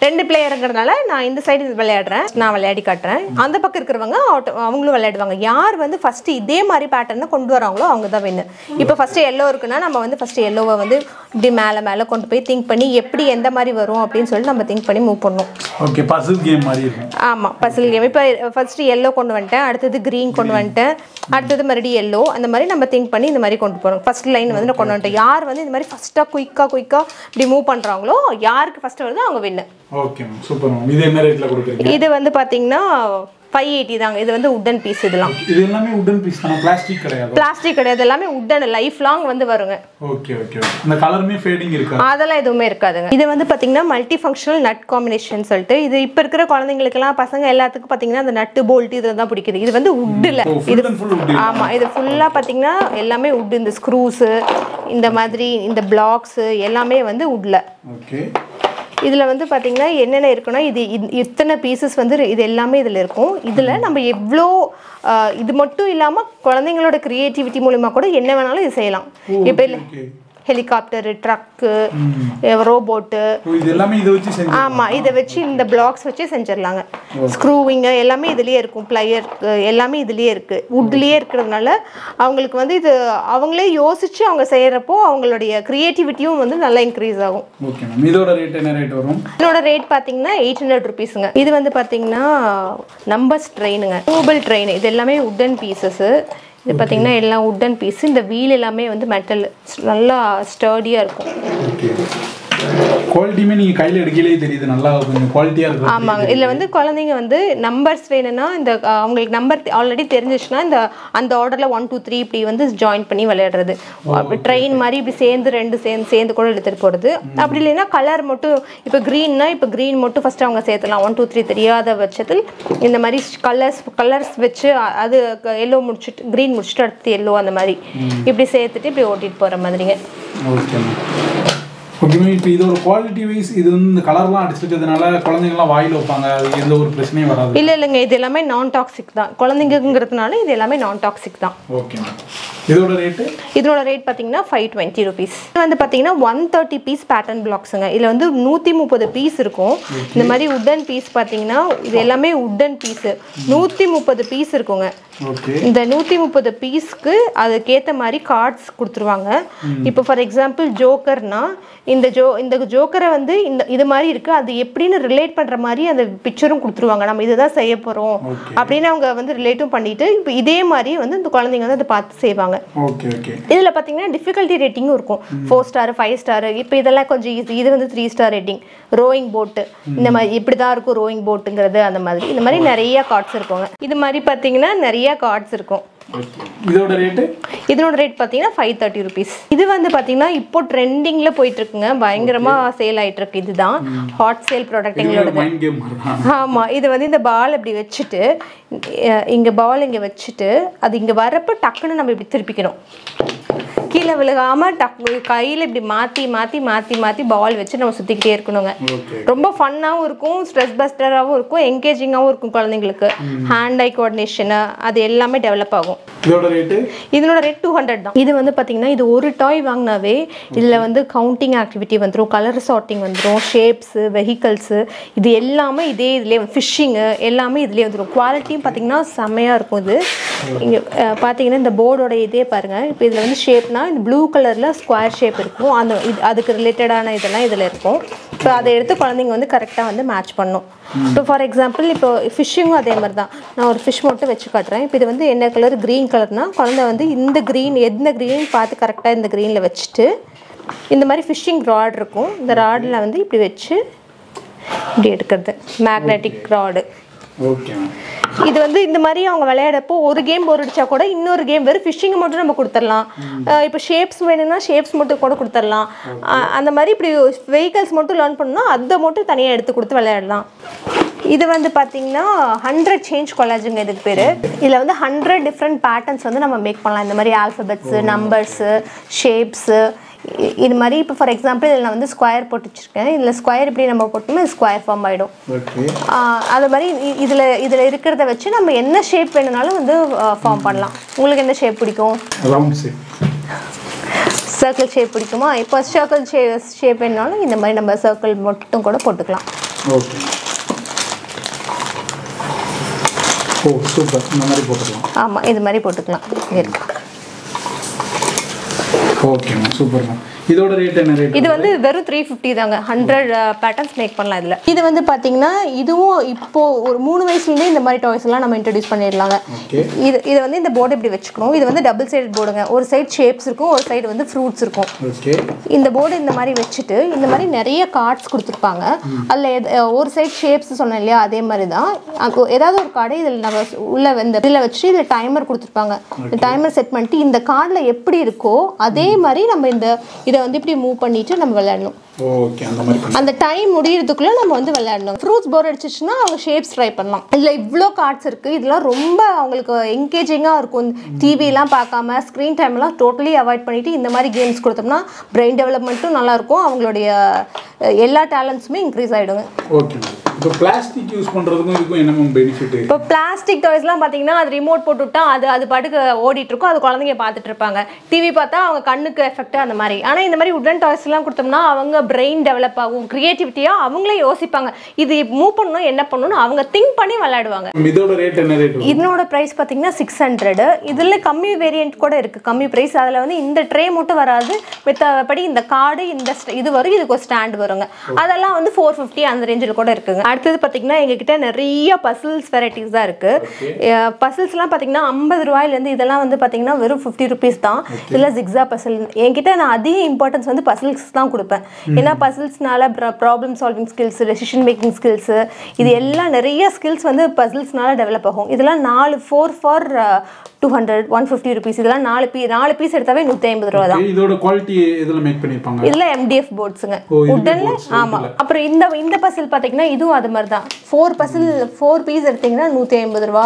ரெண்டு பிளேயருங்கிறதுனால நான் இந்த சைடு விளையாடுறேன், நான் விளையாடி காட்டுறேன். அந்த பக்கம் இருக்கிறவங்க அவங்களும் விளையாடுவாங்க. யார் வந்து ஃபஸ்ட்டு இதே மாதிரி பேட்டர்னை கொண்டு வராங்களோ அவங்க தான் வின்னு. இப்போ ஃபஸ்ட்டு எல்லோ இருக்குன்னா நம்ம வந்து ஃபஸ்ட்டு எல்லோவை வந்து இப்படி மேலே மேலே கொண்டு போய் திங்க் பண்ணி எப்படி எந்த மாதிரி வரும் அப்படின்னு சொல்லிட்டு நம்ம திங்க் பண்ணி மூவ் பண்ணணும். ஓகே, பசில் கேம் மாதிரி இருக்கு. ஆமா, பசில் கேம். இப்போ ஃபர்ஸ்ட் yellow கொண்டு வந்துட்டேன், அடுத்து green கொண்டு வந்துட்டேன், அடுத்து மறுபடியும் yellow. அந்த மாதிரி நம்ம திங்க் பண்ணி இந்த மாதிரி கொண்டு போறோம். ஃபர்ஸ்ட் லைன் வந்து கொண்டு வந்துட்டேன். யார் வந்து இந்த மாதிரி ஃபர்ஸ்டா குயிக்கா குயிக்கா இப்படி மூவ் பண்றாங்களோ யாருக்கு ஃபர்ஸ்ட் வருதோ அவங்க வின். Okay, super. இதே மாதிரி ரேட்ல கொடுக்கிறீங்க. இது வந்து பாத்தீங்கன்னா five eighty தாங்க. இது வந்து உடன் பீஸ். இதெல்லாம் இது எல்லாமே உடன் பீஸ் தான், பிளாஸ்டிக் கிடையாது. பிளாஸ்டிக் கிடையாது, எல்லாமே உடன், லைஃப் லாங் வந்து வருங்க. Okay okay. அந்த கலர்மே ஃபேடிங் இருக்கா? அதெல்லாம் எதுவுமே இருக்காதுங்க. இது வந்து பாத்தீங்கன்னா மல்டி ஃபங்க்ஷனல் நட் காம்பினேஷன் சொல்லிட்டு இது இப்ப இருக்கிற குழந்தைங்களுக்கு எல்லாம் பசங்க எல்லாத்துக்கும் பாத்தீங்கன்னா அந்த நட் போல்ட் இதுல தான் பிடிக்குது. இது வந்து உட்ல, இது ஃபுல் உட். ஆமா, இது ஃபுல்லா பாத்தீங்கன்னா எல்லாமே உட். இந்த ஸ்க்ரூஸ், இந்த மாதிரி இந்த பிளாக்ஸ் எல்லாமே வந்து உட்ல. ஓகே. இதில் வந்து பார்த்திங்கன்னா என்னென்ன இருக்குன்னா இது இத்தனை பீசஸ் வந்து இது எல்லாமே இதில் இருக்கும். இதில் நம்ம எவ்வளோ இது மட்டும் இல்லாமல் குழந்தைங்களோட க்ரியேட்டிவிட்டி மூலிமா கூட என்ன வேணாலும் இது செய்யலாம். இப்போ ஹெலிகாப்டரு, ட்ரக்கு, ரோபோட்டு, ஆமாம், இதை வச்சு இந்த பிளாக்ஸ் வச்சு செஞ்சிடலாங்க. ஸ்க்ரூவிங்கு எல்லாமே இதுலேயே இருக்கும். பிளையர் எல்லாமே இதுலேயே இருக்குது. உட்லேயே இருக்கிறதுனால அவங்களுக்கு வந்து இது அவங்களே யோசித்து அவங்க செய்கிறப்போ அவங்களுடைய க்ரியேட்டிவிட்டியும் வந்து நல்லா இன்க்ரீஸ் ஆகும். இதோட ரேட் என்ன ரேட் வரும்? இதோட ரேட் பார்த்தீங்கன்னா எயிட் ஹண்ட்ரட் ருபீஸுங்க. இது வந்து பார்த்தீங்கன்னா நம்பர்ஸ் ட்ரெயினுங்க, டூபிள் ட்ரெயின். இது எல்லாமே உட்டன் பீசஸ்ஸு. இது பார்த்தீங்கன்னா எல்லாம் உட்டன் பீஸ். இந்த வீல் எல்லாமே வந்து மெட்டல், நல்லா ஸ்டர்டியாக இருக்கும். குவாலிட்டியுமே நீங்கள் கையில் எடுக்கலையே தெரியுது, நல்லா கொஞ்சம் குவாலிட்டியாக இருக்கும். ஆமாங்க, இதில் வந்து குழந்தைங்க வந்து நம்பர்ஸ் வேணும்னா இந்த அவங்களுக்கு நம்பர் ஆல்ரெடி தெரிஞ்சிச்சுன்னா இந்த அந்த ஆர்டரில் ஒன் டூ த்ரீ இப்படி வந்து ஜாயின் பண்ணி விளையாடுறது. ட்ரெயின் மாதிரி இப்படி சேர்ந்து ரெண்டு சேர்ந்து சேர்ந்து கூட எடுத்துகிட்டு போகிறது. அப்படி இல்லைன்னா கலர் மட்டும் இப்போ க்ரீன்னா இப்போ க்ரீன் மட்டும் ஃபஸ்ட்டு அவங்க சேர்த்துலாம். ஒன் டூ த்ரீ தெரியாத பட்சத்தில் இந்த மாதிரி கலர்ஸ் கலர்ஸ் வச்சு அது எல்லோ முடிச்சுட்டு க்ரீன் முடிச்சுட்டு அடுத்து எல்லோ அந்த மாதிரி இப்படி சேர்த்துட்டு இப்படி ஓட்டிகிட்டு போகிற மாதிரிங்க. ஓகேமே. இப்போ இதோட குவாலிட்டி வைஸ் இது வந்து இந்த கலர்லாம் அடிச்சிருக்கிறதுனால குழந்தைங்கலாம் வாயில் வைப்பாங்க, அது எந்த ஒரு பிரச்சனையும் வராது. இல்லை இல்லைங்க, இது எல்லாமே நான் டாக்ஸிக் தான். குழந்தைங்கிறதுனால இது எல்லாமே நான் டாக்ஸிக் தான். Okay ma'am. இதோட ரேட்டு இதோட ரேட் பார்த்தீங்கன்னா ஃபைவ் டுவெண்ட்டி ருபீஸ். இது வந்து பார்த்தீங்கன்னா ஒன் தேர்ட்டி பீஸ் பேட்டர்ன் பிளாக்ஸுங்க. இதில் வந்து நூற்றி முப்பது பீஸ் இருக்கும். இந்த மாதிரி உட்டன் பீஸ் பார்த்தீங்கன்னா இது எல்லாமே உட்டன் பீஸு. நூற்றி முப்பது பீஸ் இருக்குங்க. இந்த நூற்றி முப்பது பீஸ்க்கு அதுக்கேற்ற மாதிரி கார்ட்ஸ் கொடுத்துருவாங்க. இப்போ ஃபார் எக்ஸாம்பிள் ஜோக்கர்னா இந்த ஜோ இந்த ஜோக்கரை வந்து இந்த இது மாதிரி இருக்குது, அது எப்படின்னு ரிலேட் பண்ணுற மாதிரி அந்த பிக்சரும் கொடுத்துருவாங்க. நம்ம இதுதான் செய்ய போகிறோம் அப்படின்னு அவங்க வந்து ரிலேட்டும் பண்ணிட்டு இப்போ இதே மாதிரி வந்து இந்த குழந்தைங்க வந்து அதை பார்த்து செய்வாங்க. இதுல பாத்தீங்கன்னா டிஃபிகல்ட்டி ரேட்டிங் இருக்கும் four star five star இப்போ இதெல்லாம் கொஞ்சம் ஈஸி இது வந்து three star rating rowing boat இந்த மாதிரி இப்படி தான் இருக்கும் ரோயிங் போட்ங்கிறது அந்த மாதிரி இந்த மாதிரி நிறைய கார்ட்ஸ் இருக்குங்க இது மாதிரி பாத்தீங்கன்னா நிறைய கார்ட்ஸ் இருக்கும் இதோட ரேட் இதனோட ரேட் பாத்தீங்கன்னா five thirty rupees இது வந்து பாத்தீங்கன்னா இப்போ ட்ரெண்டிங்ல போயிட்டு இருக்குங்க பயங்கரமா சேல் ஆயிட்டு இருக்கு இதுதான் ஹாட் சேல் ப்ராடக்ட்ங்களோட மைண்ட் கேம் ஆமா இது வந்து இந்த பால் இப்படி வெச்சிட்டு இங்க பால் இங்க வெச்சிட்டு அது இங்க வரப்ப டக்குன்னு நம்ம இப்படி திருப்பிக்கணும் கீழ விழுகாம டக்கு கையில இப்படி மாத்தி மாத்தி மாத்தி மாத்தி பால் வெச்சி நம்ம சுத்திக்கிட்டே இருக்கணும்ங்க ரொம்ப ஃபன்னாவும் இருக்கும் ஸ்ட்ரெஸ் பஸ்டராவும் இருக்கும் என்கேஜிங்காவும் இருக்கும் குழந்தைகளுக்கு ஹேண்ட் ஐ கோஆர்டினேஷன் அது எல்லாமே டெவலப் ஆகும் இதோட ரேட் இதனோட ரேட் two hundred தான் இது வந்து பாத்தீங்கன்னா இது ஒரு டாய் வாங்குனாவே இதுல வந்து கவுண்டிங் ஆக்டிவிட்டி வந்துரும் கலர் சார்ட்டிங் வந்துரும் ஷேப்ஸ் வெஹிக்கிள்ஸ் இது எல்லாமே இதே இதுலயே ஃபிஷிங் எல்லாமே இதுலயே வந்துரும் குவாலிட்டியும் பாத்தீங்கன்னா செமையா இருக்கும் இது இங்க பாத்தீங்கன்னா இந்த போர்டோட இதே பாருங்க இப்போ இதுல வந்து ஷேப்னா இந்த ப்ளூ கலர்ல ஸ்கொயர் ஷேப் இருக்கும் அந்த அதுக்கு ரிலேட்டடான இதெல்லாம் இதுல இருக்கும் இப்போ அதை எடுத்து குழந்தைங்க வந்து கரெக்டாக வந்து மேட்ச் பண்ணும் இப்போ ஃபார் எக்ஸாம்பிள் இப்போ ஃபிஷ்ஷிங்கும் அதே மாதிரி தான் நான் ஒரு ஃபிஷ் மட்டும் வச்சு காட்டுறேன் இப்போ இது வந்து என்ன கலர் க்ரீன் கலர்னா குழந்தை வந்து இந்த க்ரீன் எந்த க்ரீன் பார்த்து கரெக்டாக இந்த க்ரீனில் வச்சுட்டு இந்த மாதிரி ஃபிஷ்ஷிங் ராட் இருக்கும் இந்த ராடில் வந்து இப்படி வச்சு இப்படி எடுக்கிறது மேக்னெட்டிக் ராடு இது வந்து இந்த மாதிரி அவங்க விளையாடப்போ ஒரு கேம் போர் அடிச்சா கூட இன்னொரு கேம் வேறு ஃபிஷிங் மட்டும் நம்ம கொடுத்துடலாம் இப்போ ஷேப்ஸ் வேணும்னா ஷேப்ஸ் மட்டும் கூட கொடுத்துடலாம் அந்த மாதிரி இப்படி வெஹிக்கல்ஸ் மட்டும் லேர்ன் பண்ணோம்னா அதை மட்டும் தனியாக எடுத்து கொடுத்து விளையாடலாம் இது வந்து பார்த்தீங்கன்னா ஹண்ட்ரட் சேஞ்ச் கொலாஜுங்க இதுக்கு பேர் இதில் வந்து ஹண்ட்ரட் டிஃப்ரெண்ட் பேட்டர்ன்ஸ் வந்து நம்ம மேக் பண்ணலாம் இந்த மாதிரி ஆல்ஃபபெட்ஸு நம்பர்ஸு ஷேப்ஸு இது மாதிரி இப்போ ஃபார் எக்ஸாம்பிள் இதில் நான் வந்து ஸ்கொயர் போட்டு வச்சுருக்கேன் இதில் ஸ்கொயர் இப்படி நம்ம போட்டோம்னா ஸ்கொயர் ஃபார்ம் ஆகிடும் அது மாதிரி இதில் இதில் இருக்கிறத வச்சு நம்ம என்ன ஷேப் வேணுனாலும் வந்து ஃபார்ம் பண்ணலாம் உங்களுக்கு என்ன ஷேப் பிடிக்கும் சர்க்கிள் ஷேப் பிடிக்குமா இப்போ சர்க்கிள் ஷே ஷேப் வேணுனாலும் இந்த மாதிரி நம்ம சர்க்கிள் மட்டும் கூட போட்டுக்கலாம் ஓகே ஓ சூப்பர் இந்த மாதிரி போட்டுக்கலாம் ஆமாம் இது மாதிரி போட்டுக்கலாம் இருக்கு ஓகே சூப்பர் மேம் இதோட ரேட் என்ன ரேட் இது வந்து வெறும் three fifty தாங்க one hundred பேட்டர்ன்ஸ் மேக் பண்ணலாம் இதுல இது வந்து பாத்தீங்கன்னா இதுவும் இப்போ ஒரு மூணு வயசுலயே இந்த மாதிரி டாய்ஸ் எல்லாம் நம்ம இன்ட்ரோ듀ஸ் பண்ணிடலாம்ங்க இது இது வந்து இந்த போர்டு இப்படி வெச்சுக்கறோம் இது வந்து டபுள் சைடு போர்டுங்க ஒரு சைடு ஷேப்ஸ் இருக்கும் ஒரு சைடு வந்து ஃப்ரூட்ஸ் இருக்கும் ஓகே இந்த போர்டு இந்த மாதிரி வெச்சிட்டு இந்த மாதிரி நிறைய கார்ட்ஸ் கொடுத்திருப்பாங்க அதுல ஒரு சைடு ஷேப்ஸ் சொன்னேன் இல்லையா அதே மாதிரி தான் ஏதாவது ஒரு கார்டை இதுல நம்ம உள்ள வந்து இதுல வெச்சி இதுல டைமர் கொடுத்திருப்பாங்க இந்த டைமர் செட் பண்ணிட்டு இந்த கார்ட்ல எப்படி இருக்கோ அதே மாதிரி நம்ம இந்த இத வந்து இப்படி மூவ் பண்ணிட்டு நம்ம விளையாடணும் ஓகே அந்த மாதிரி அந்த டைம் முடியிறதுக்குள்ள நம்ம வந்து விளையாடணும் ஃப்ரூட்ஸ் போர் அடிச்சிச்சுனா அவங்க ஷேப்ஸ் ட்ரை பண்ணலாம் இல்ல இவ்ளோ கார்ட்ஸ் இருக்கு இதெல்லாம் ரொம்ப அவங்களுக்கு என்கேஜிங்கா இருக்கும் டிவி எல்லாம் பார்க்காம ஸ்கிரீன் டைம் எல்லாம் டோட்டலி அவாய்ட் பண்ணிட்டு இந்த மாதிரி கேம்ஸ் கொடுத்தோம்னா பிரைன் டெவலப்மென்ட்டும் நல்லா இருக்கும் அவங்களுடைய எல்லா டேலண்ட்ஸுமே இன்க்ரீஸ் ஆயிடுங்க ஓகே இப்போ பிளாஸ்டிக் யூஸ் பண்றதுக்கும் இதுக்கும் என்னமா பெனிஃபிட் இப்போ பிளாஸ்டிக் டாய்ஸ் எல்லாம் பாத்தீங்கன்னா அது ரிமோட் போட்டுட்டா அது அது பாட்டுக்கு ஓடிட்டு இருக்கும் அது குழந்தைங்க பார்த்துட்டு இருப்பாங்க டிவி பார்த்தா அவங்க கண்ணுக்கு எஃபெக்ட் அந்த மாதிரி ஆனா இந்த மாதிரி உடன் டாய்ஸ் எல்லாம் கொடுத்தோம்னா அவங்க பிரெயின் டெவலப் ஆகும் கிரியேட்டிவிட்டியா அவங்களே யோசிப்பாங்க இது மூவ் பண்ணணும் என்ன பண்ணணும் அவங்க திங்க் பண்ணி விளையாடுவாங்க இதோட ரேட் என்ன ரேட் இதனோட பிரைஸ் பாத்தீங்கன்னா six hundred இதுல கம்மி வேரியன்ட் கூட இருக்கு கம்மி பிரைஸ் அதுல வந்து இந்த ட்ரே மட்டும் வராது மத்தபடி இந்த கார்டு இந்த இது வரும் இதுக்கு ஒரு ஸ்டாண்ட் வருங்க அதெல்லாம் வந்து four fifty அந்த ரேஞ்சில கூட இருக்குங்க அடுத்தது பாத்தீங்கன்னா எங்ககிட்ட நிறைய பசில்ஸ் வெரைட்டிஸ் தான் இருக்கு பசில்ஸ் எல்லாம் பாத்தீங்கன்னா ஐம்பது ரூபாயிலிருந்து இதெல்லாம் வந்து பாத்தீங்கன்னா வெறும் ஃபிஃப்டி ருபீஸ் தான் இதுல ஜிக்ஸா பசில் என்கிட்ட நான் அதிக இம்பார்ட்டன்ஸ் வந்து பசில்ஸ் தான் கொடுப்பேன் ஏன்னா பசில்ஸ்னால problem solving skills decision making skills இது எல்லாம் நிறைய ஸ்கில்ஸ் வந்து பசில்ஸ்னால டெவலப் ஆகும் இதெல்லாம் நாலு four for two hundred one fifty rupees இதெல்லாம் நாலு பீ நாலு பீஸ் எடுத்தாவே நூத்தி ஐம்பது ரூபா தான் இதோட குவாலிட்டி இதுல மேக் பண்ணிருப்பாங்க இதுல எம்டிஎஃப் போர்ட்ஸ்ங்க உடன்ல ஆமா அப்புறம் இந்த இந்த பசில் பாத்தீங்கன்னா இது அது மாதிரி தான் ஃபோர் பசில் ஃபோர் பீஸ் எடுத்தீங்கன்னா நூற்றி ஐம்பது ரூபா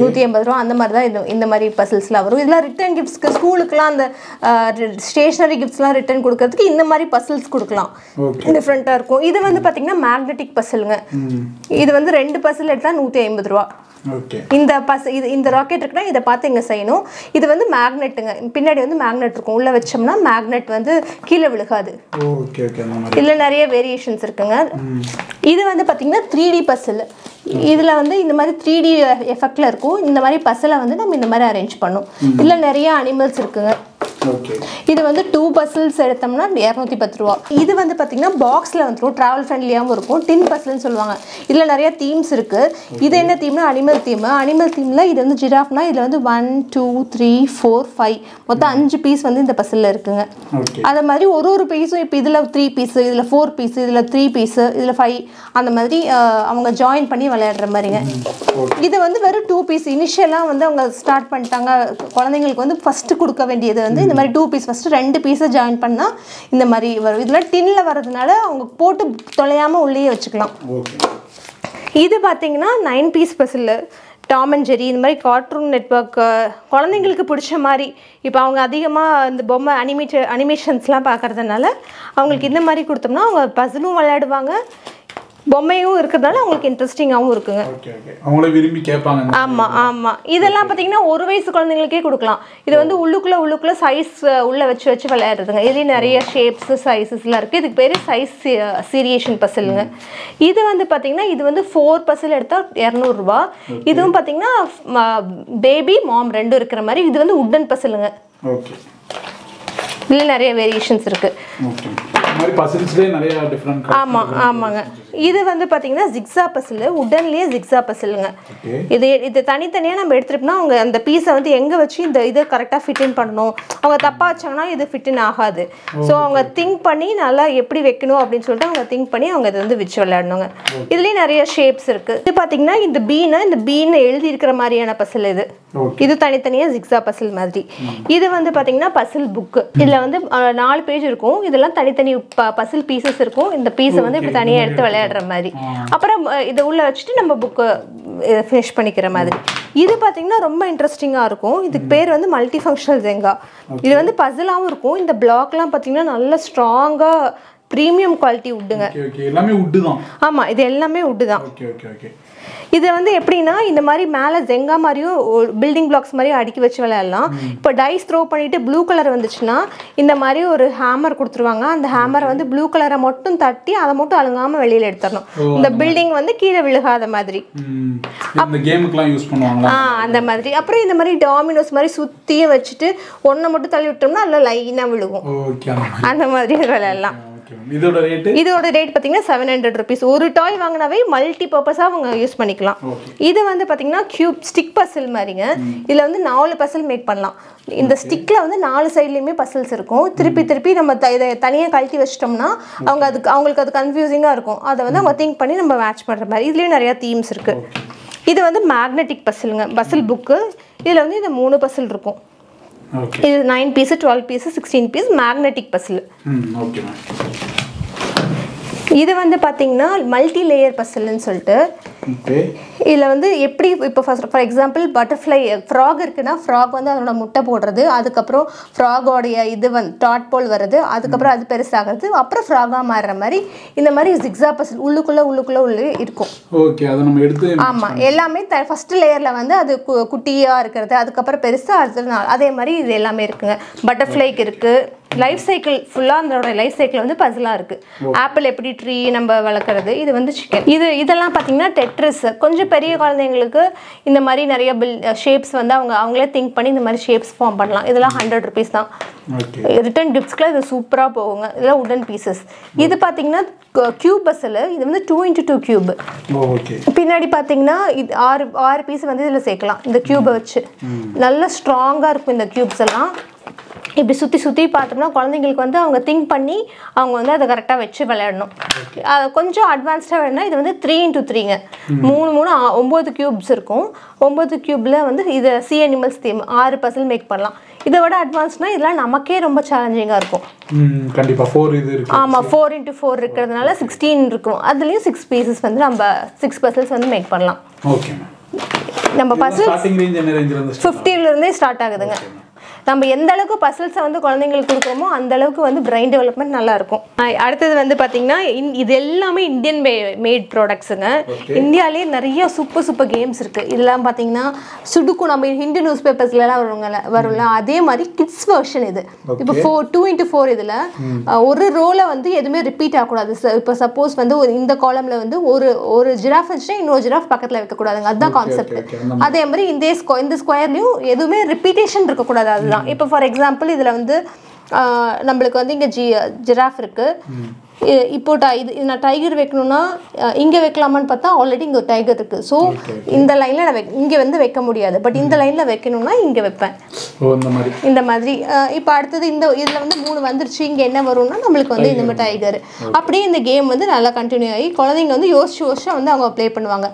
நூற்றி ஐம்பது ரூபா அந்த மாதிரி தான் இது இந்த மாதிரி பசில்ஸ்லாம் வரும் இதெல்லாம் ரிட்டர்ன் கிஃப்ட்ஸ்க்கு ஸ்கூலுக்குலாம் அந்த ஸ்டேஷ்னரி கிஃப்ட்ஸ்லாம் ரிட்டர்ன் கொடுக்கறதுக்கு இந்த மாதிரி பசில்ஸ் கொடுக்கலாம் டிஃப்ரெண்ட்டாக இருக்கும் இது வந்து பார்த்தீங்கன்னா மேக்னெட்டிக் பசிலுங்க இது வந்து ரெண்டு பசில் எடுத்தால் நூற்றி ஐம்பது ரூபா ஓகே இந்த பஸ் இது இந்த ராக்கெட் இருக்குன்னா இதை பார்த்து இங்கே செய்யணும் இது வந்து மேக்னெட்டுங்க பின்னாடி வந்து மேக்னெட் இருக்கும் உள்ளே வச்சோம்னா மேக்னெட் வந்து கீழே விழுகாது ஓகே ஓகே இதில் நிறைய வேரியேஷன்ஸ் இருக்குங்க இது வந்து பார்த்தீங்கன்னா த்ரீ டி பஸ்ஸில் இதில் வந்து இந்த மாதிரி த்ரீ டி எஃபெக்டில் இருக்கும் இந்த மாதிரி பஸ்ஸில் வந்து நம்ம இந்த மாதிரி அரேஞ்ச் பண்ணும் இதில் நிறைய அனிமல்ஸ் இருக்குங்க Okay. This is two puzzles. This is box travel friendly. Tin puzzle. There are themes. This is animal theme. Animal theme is giraffe. This is one, two, three, four, five. five pieces in the puzzle. One piece is three pieces, four pieces, three pieces, five. They join. This is two pieces. Initially, start the first pieces. If you two pieces, first two pieces join panna indha mari varu idla tin la varadunala avanga potu tholiyama ulliye vechikalam. Okay, idu pathina nine piece puzzle, Tom and Jerry, indha mari Cartoon Network kolandengalukku pidicha mari ipo avanga adhigama indha bomma animated animations la paakradanaala avangalukku indha mari kuduthomna avanga puzzle um velaiyaduvaanga பொம்மையும் இருக்குதால உங்களுக்கு இன்ட்ரஸ்டிங்காவும் இருக்குங்க. Okay okay. அவங்களே விரும்பி கேட்பாங்க. ஆமா ஆமா. இதெல்லாம் பாத்தீங்கன்னா ஒரு வயசு குழந்தைகளுக்கே கொடுக்கலாம். இது வந்து உள்ளுக்குள்ள உள்ளுக்குள்ள சைஸ் உள்ள வச்சு வச்சு விளையாடுறதுங்க. இதுல நிறைய ஷேப்ஸ் சைஸஸ்லாம் இருக்கு. இதுக்கு பேரு சைஸ் சீரியேஷன் பசில்ங்க. இது வந்து பாத்தீங்கன்னா இது வந்து நான்கு பசில் எடுத்தா இருநூறு ரூபாய். இதுவும் பாத்தீங்கன்னா பேபி மாம் ரெண்டும் இருக்குற மாதிரி இது வந்து வுடன் பசில்ங்க. ஓகே. இதுல நிறைய வேரியேஷன்ஸ் இருக்கு. Okay. There are different puzzles. This is zigzag puzzle, wooden zigzag puzzle. If you take this the piece, fit in. If you fit in, so think about it. There are shapes. This is the bean. This bean is a zigzag puzzle. This is a puzzle book. There are four pages. Puzzle pieces இருக்கும் இந்த piece வந்து இப்படி தனியா எடுத்து விளையாடுற மாதிரி அப்புறம் இத உள்ள வச்சிட்டு நம்ம book finish பண்ணிக்கிற மாதிரி இது பாத்தீங்கன்னா ரொம்ப இன்ட்ரஸ்டிங்கா இருக்கும் இதுக்கு பேர் வந்து மல்டி ஃபங்க்ஷனல் ஜெங்கா இது வந்து பஸலாவும் இருக்கும் இந்த பிளாக்லாம் பாத்தீங்கன்னா நல்ல ஸ்ட்ராங்கா premium quality woodங்க ஓகே ஓகே எல்லாமே wood தான் ஆமா இது எல்லாமே wood தான் ஓகே ஓகே ஓகே இது வந்து எப்படினா இந்த மாதிரி மேலே ஜெங்கா மாதிரியோ பில்டிங் blocks மாதிரி அடிக்கி வச்சு விளையாடலாம் இப்போ டைஸ் throw பண்ணிட்டு blue color வந்துச்சுனா இந்த மாதிரி ஒரு ஹேமர் கொடுத்துருவாங்க அந்த ஹேமர் வந்து blue color-ஐ மட்டும் தட்டி அத மட்டும் அலங்காம வெளியில எடுத்துறணும் இந்த building வந்து கீழ விழுகாத மாதிரி இந்த கேமுக்குலாம் யூஸ் பண்ணுவாங்க ஆ அந்த மாதிரி அப்புறம் இந்த மாதிரி டாமினோஸ் மாதிரி சுத்தியே வச்சிட்டு ஒண்ண மட்டும் தள்ளி விட்டோம்னா நல்ல லைனா விழுகும் ஓகே அந்த மாதிரி விளையாடலாம் இதோட ரேட் இதோட ரேட் பாத்தீங்கன்னா seven hundred rupees ஒரு டாய் வாங்குனவே மல்டி பர்பஸா அவங்க யூஸ் பண்ணிக்கலாம் இது வந்து பாத்தீங்கன்னா கியூப் ஸ்டிக் பஸல் மாதிரிங்க இதுல வந்து நாலு பஸல் மேக் பண்ணலாம் இந்த ஸ்டிக்ல வந்து நாலு சைடுலயுமே பஸல்ஸ் இருக்கும் திருப்பி திருப்பி நம்ம தனியா கழட்டி வச்சிட்டோம்னா அவங்க அதுக்கு அவங்களுக்கு அது கன்ஃபியூசிங்கா இருக்கும் அத வந்து அவங்க திங்க் பண்ணி நம்ம மேட்ச் பண்ற மாதிரி இதுலயே நிறைய தீம்ஸ் இருக்கு இது வந்து மேக்னெட்டிக் பஸல்ங்க பஸல் book இதுல வந்து இந்த மூணு பஸல் இருக்கும் okay it is nine pieces twelve pieces sixteen pieces magnetic puzzle hmm okay ma இது வந்து பாத்தீங்கன்னா மல்டி லேயர் பஸல்னு சொல்லிட்டு ஓகே இதுல வந்து எப்படி இப்ப ஃபார் எக்ஸாம்பிள் பட்டர்ஃப்ளை frog இருக்குனா frog வந்து அதோட முட்டை போடுறது அதுக்கு அப்புறம் frog உடைய இது வந்து டாட் போல் வருது அதுக்கு அப்புறம் அது பெருசாகுது அப்புறம் frog-ஆ மாறுற மாதிரி இந்த மாதிரி zigzag பஸல் உள்ளுக்குள்ள உள்ளுக்குள்ள உள்ளே இருக்கும் ஓகே அத நம்ம எடுத்து ஆமா எல்லாமே first லேயர்ல வந்து அது குட்டியா இருக்குறது அதுக்கு அப்புறம் பெருசா அதுல அதே மாதிரி இது எல்லாமே இருக்குங்க பட்டர்ஃப்ளைக்கு இருக்கு லைஃப் சைக்கிள் ஃபுல்லா அதோட லைஃப் சைக்கிள் வந்து பஸலா இருக்கு ஆப்பிள் எப்படி ட்ரீ நம்ம வளக்குறது இது வந்து சிக்கன் இது இதெல்லாம் பாத்தீங்கன்னா டெட்ரிஸ் கொஞ்சம் பெரிய குழந்தைகளுக்கு இந்த மாதிரி நிறைய ஷேப்ஸ் வந்து அவங்க அவங்களே திங்க் பண்ணி இந்த மாதிரி ஷேப்ஸ் ஃபார்ம் பண்ணலாம் இதெல்லாம் hundred rupees தான் ஓகே ரிட்டர்ன் கிஃப்ட்ஸ்ல இது சூப்பரா போகுங்க இதெல்லாம் wooden pieces இது பாத்தீங்கன்னா கியூப் பஸல் இது வந்து two by two cube okay பின்னாடி பாத்தீங்கன்னா ஆறு ஆறு பீஸ் வந்து இதல சேக்கலாம் இந்த கியூபை வச்சு நல்ல ஸ்ட்ராங்கா இருக்கும் இந்த கியூப்ஸ் எல்லாம் இப்படி சுத்தி சுத்தி பார்த்தோம்னா குழந்தைகளுக்கு வந்து அவங்க திங்க் பண்ணி அவங்க வந்து அத கரெக்ட்டா வெச்சு விளையாடணும். கொஞ்சம் அட்வான்ஸ்டா வேணா இது வந்து three by threeங்க. three three nine கியூப்ஸ் இருக்கும். nine கியூப்ல வந்து இது sea animals theme six puzzle make பண்ணலாம். இத விட அட்வான்ஸ்னா இதெல்லாம் நமக்கே ரொம்ப சவாலஞ்சிங்கா இருக்கும். ம் கண்டிப்பா four இது இருக்கு. ஆமா four by four இருக்குறதுனால sixteen இருக்கும். அதுலயே six pieces வந்து நம்ம six பஸல்ஸ் வந்து மேக் பண்ணலாம். Okay ma'am. நம்ம பஸல் ஸ்டார்டிங் ரேஞ்ச் என்ன ரேஞ்சில இருந்து ஸ்டார்ட் ஆகுது? fifty ல இருந்தே ஸ்டார்ட் ஆகுதுங்க. நம்ம எந்த அளவுக்கு பஸல்ஸ் வந்து குழந்தைகளுக்கு கொடுக்கறோமோ அந்த அளவுக்கு வந்து பிரைன் டெவலப்மென்ட் நல்லா இருக்கும். அடுத்து வந்து பாத்தீங்கன்னா இது எல்லாமே இந்தியன் மேட் ப்ராடக்ட்ஸ்ங்க. இந்தியாலயே நிறைய சூப்பர் சூப்பர் கேம்ஸ் இருக்கு. இதெல்லாம் பாத்தீங்கன்னா சுடுக்கு நம்ம ஹிந்தி நியூஸ் பேப்பர்ஸ்ல எல்லாம் வரும்ல வரும்ல அதே மாதிரி கிட்ஸ் வெர்ஷன் இது. இப்போ four two by four இதுல ஒரு ரோல வந்து எதுமே ரிப்பீட் ஆக கூடாது. இப்போ சப்போஸ் வந்து இந்த காலம்ல வந்து ஒரு ஒரு ஜிராஃப் வச்சா இன்னொரு ஜிராஃப் பக்கத்துல வைக்க கூடாதுங்க. அதுதான் கான்செப்ட். அதே மாதிரி இந்த இந்த ஸ்கொயர்லயும் எதுமே ரிப்பீட்டேஷன் இருக்க கூடாது. பண்ணிக்கலாம். இப்போ ஃபார் எக்ஸாம்பிள் இதுல வந்து நம்மளுக்கு வந்து இங்க ஜிராஃப் இருக்கு. இப்போ இது நான் டைகர் வைக்கணும்னா இங்கே வைக்கலாமான்னு பார்த்தா ஆல்ரெடி இங்கே ஒரு டைகர் இருக்குது. ஸோ இந்த லைனில் நான் இங்கே வந்து வைக்க முடியாது, பட் இந்த லைனில் வைக்கணும்னா இங்கே வைப்பேன். இந்த மாதிரி இப்போ அடுத்தது இந்த இதில் வந்து மூணு வந்துருச்சு, இங்கே என்ன வரும்னா நம்மளுக்கு வந்து இந்த மாதிரி டைகர். அப்படியே இந்த கேம் வந்து நல்லா கண்டினியூ ஆகி குழந்தைங்க வந்து யோசிச்சு யோசிச்சு வந்து அவங்க ப்ளே பண்ணுவாங்க.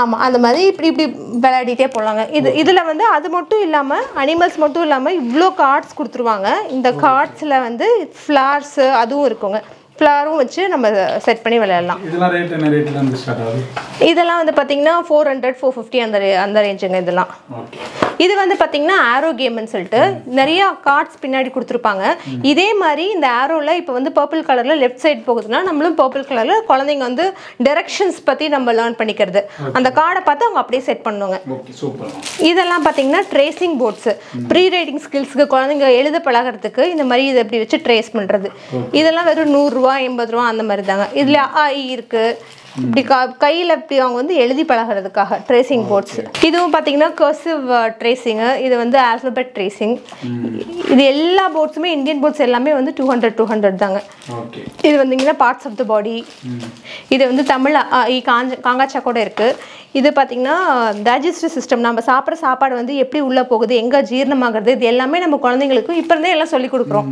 ஆமாம், அந்த மாதிரி இப்படி இப்படி விளையாடிட்டே போகலாங்க. இது இதில் வந்து அது மட்டும் இல்லாமல் அனிமல்ஸ் மட்டும் இல்லாமல் இவ்வளோ கார்ட்ஸ் கொடுத்துருவாங்க. இந்த கார்ட்ஸில் வந்து ஃப்ளார்ஸு அது இருக்குங்க, ஃப்ளாரும் வச்சு நம்ம செட் பண்ணி விளையாடலாம். இதெல்லாம் ரேட் என்ன ரேட்ல இருந்து ஸ்டார்ட் ஆகுது? இதெல்லாம் வந்து பாத்தீங்கன்னா நானூறு நானூறு ஐம்பது அந்த அந்த ரேஞ்சுங்க இதெல்லாம். ஓகே, இது வந்து பாத்தீங்கன்னா ஆரோ கேம்னு சொல்லிட்டு நிறைய கார்ட்ஸ் பின்னாடி கொடுத்துருப்பாங்க. இதே மாதிரி இந்த ஆரோல இப்போ வந்து பர்பிள் கலர்ல லெஃப்ட் சைடு போகுதுன்னா நம்மளும் பர்பிள் கலர்ல குழந்தைங்க வந்து டைரக்ஷன்ஸ் பத்தி நம்ம லேர்ன் பண்ணிக்கிறது. அந்த கார்டை பார்த்து அவங்க அப்படியே செட் பண்ணுவாங்க. Okay, super. இதெல்லாம் பாத்தீங்கன்னா ட்ரேசிங் போர்ட்ஸ், ப்ரீ ரைட்டிங் ஸ்கில்ஸ்க்கு குழந்தைங்க எழுத பழகிறதுக்கு இந்த மாதிரி இதை எப்படி வச்சு ட்ரேஸ் பண்றது. இதெல்லாம் வெறும் நூறு ரூபா எண்பது ரூபா அந்த மாதிரி தாங்க. இதுல ஆ இ இருக்கு, இப்படி கையில் அப்படி அவங்க வந்து எழுதி பழகிறதுக்காக ட்ரேசிங் போர்ட்ஸ். இதுவும் பார்த்தீங்கன்னா கர்சிவ் ட்ரேசிங்கு, இது வந்து ஆல்ஃபபெட் ட்ரேசிங். இது எல்லா போர்ட்ஸுமே இந்தியன் போர்ட்ஸ் எல்லாமே வந்து டூ ஹண்ட்ரட் டூ ஹண்ட்ரட் தாங்க. இது வந்தீங்கன்னா பார்ட்ஸ் ஆஃப் த பாடி, இது வந்து தமிழ் காஞ்ச காங்காச்சா கூட இருக்குது. இது பார்த்தீங்கன்னா டைஜஸ்டிவ் சிஸ்டம், நம்ம சாப்பிட்ற சாப்பாடு வந்து எப்படி உள்ளே போகுது, எங்கே ஜீரணமாகிறது, இது எல்லாமே நம்ம குழந்தைங்களுக்கும் இப்போ இருந்தே எல்லாம் சொல்லிக் கொடுக்குறோம்.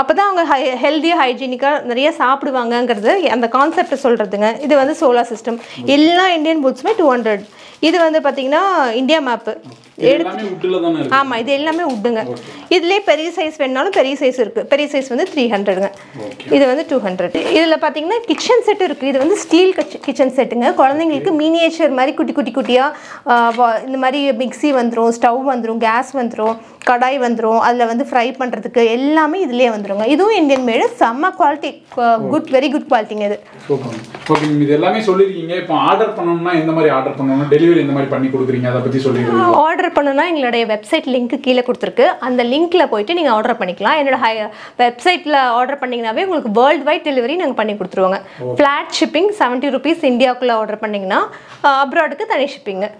அப்போ தான் அவங்க ஹை ஹெல்த்தியாக ஹைஜீனிக்காக நிறைய சாப்பிடுவாங்கங்கிறது அந்த கான்செப்டை சொல்கிறதுங்க. இது வந்து சோலார் சிஸ்டம், எல்லா இந்தியன் புக்ஸுமே டூ ஹண்ட்ரட். இது வந்து பார்த்தீங்கன்னா இந்தியா மேப்பு எடுத்து. ஆமாம், இது எல்லாமே உட்டுங்க. இதுலேயே பெரிய சைஸ் வேணுனாலும் பெரிய சைஸ் இருக்குது. பெரிய சைஸ் வந்து த்ரீ ஹண்ட்ரடுங்க, இது வந்து டூ ஹண்ட்ரட் இதில் பார்த்தீங்கன்னா கிச்சன் செட்டு இருக்குது. இது வந்து ஸ்டீல் கிச்சன் செட்டுங்க. குழந்தைங்களுக்கு மினியேச்சர் மாதிரி குட்டி குட்டி குட்டியாக இந்த மாதிரி மிக்சி வந்துடும், ஸ்டவ் வந்துடும், கேஸ் வந்துடும், கடாய் வந்துடும், அதில் வந்து ஃப்ரை பண்ணுறதுக்கு எல்லாமே இதுலேயே வந்துடுங்க. இதுவும் இந்தியன் மேடு, செம்ம குவாலிட்டி, குட் வெரி குட் குவாலிட்டிங்க. இது இது எல்லாமே சொல்லியிருக்கீங்க. இப்போ ஆர்டர் பண்ணணும்னா எந்த மாதிரி ஆர்டர் பண்ணணும், டெலிவரி எந்த மாதிரி பண்ணி கொடுக்குறீங்க அதை பற்றி சொல்லிடுங்க. ஆர்டர் பண்ணணும்னா எங்களுடைய வெப்சைட் லிங்க் கீழே கொடுத்துருக்கு, அந்த லிங்க்ல போயிட்டு நீங்கள் ஆர்டர் பண்ணிக்கலாம். என்னோட வெப்சைட்டில் ஆர்டர் பண்ணிங்கனாவே உங்களுக்கு வேர்ல்டு வைட் டெலிவரி நாங்கள் பண்ணி கொடுத்துருவோங்க. ஃப்ளாட் ஷிப்பிங் செவன்ட்டி ருபீஸ் இந்தியாவுக்குள்ளே ஆர்டர் பண்ணிங்கன்னா, அப்ராடுக்கு தனி shipping.